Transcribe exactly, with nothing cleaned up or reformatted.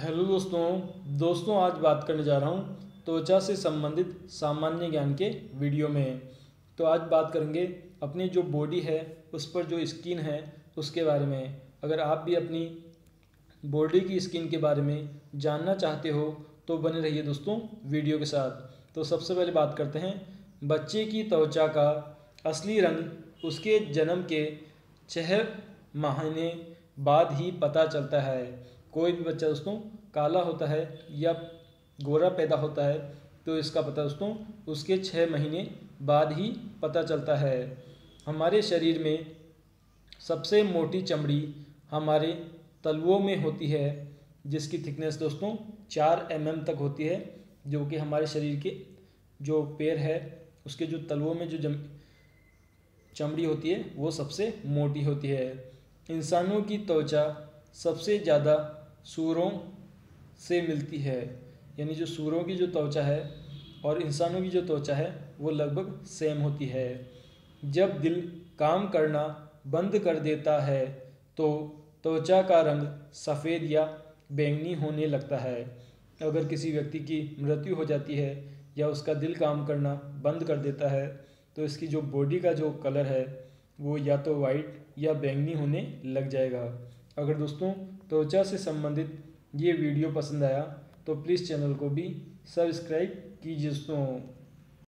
Hello दोस्तों दोस्तों आज बात करने जा रहा हूँ त्वचा से संबंधित सामान्य ज्ञान के वीडियो में। तो आज बात करेंगे अपनी जो बॉडी है उस पर जो स्किन है उसके बारे में। अगर आप भी अपनी बॉडी की स्किन के बारे में जानना चाहते हो तो बने रहिए दोस्तों वीडियो के साथ। तो सबसे पहले बात करते हैं बच्चे की त्वचा का असली रंग उसके जन्म के छह महीने बाद ही पता चलता है। कोई भी बच्चा दोस्तों काला होता है या गोरा पैदा होता है तो इसका पता दोस्तों उसके छः महीने बाद ही पता चलता है। हमारे शरीर में सबसे मोटी चमड़ी हमारे तलवों में होती है जिसकी थिकनेस दोस्तों चार एम एम तक होती है, जो कि हमारे शरीर के जो पैर है उसके जो तलवों में जो जम चमड़ी होती है वो सबसे मोटी होती है। इंसानों की त्वचा सबसे ज़्यादा सूरों से मिलती है, यानी जो सूरों की जो त्वचा है और इंसानों की जो त्वचा है वो लगभग सेम होती है। जब दिल काम करना बंद कर देता है तो त्वचा का रंग सफ़ेद या बैंगनी होने लगता है। अगर किसी व्यक्ति की मृत्यु हो जाती है या उसका दिल काम करना बंद कर देता है तो इसकी जो बॉडी का जो कलर है वो या तो वाइट या बैंगनी होने लग जाएगा। अगर दोस्तों त्वचा से संबंधित ये वीडियो पसंद आया तो प्लीज़ चैनल को भी सब्सक्राइब कीजिए दोस्तों।